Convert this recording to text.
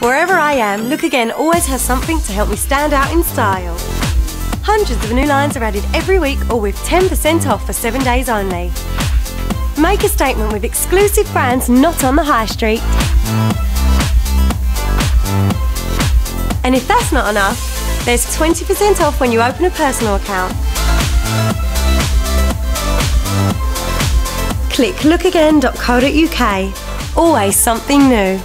Wherever I am, Look Again always has something to help me stand out in style. Hundreds of new lines are added every week, all with 10% off for 7 days only. Make a statement with exclusive brands not on the high street. And if that's not enough, there's 20% off when you open a personal account. Click lookagain.co.uk. Always something new.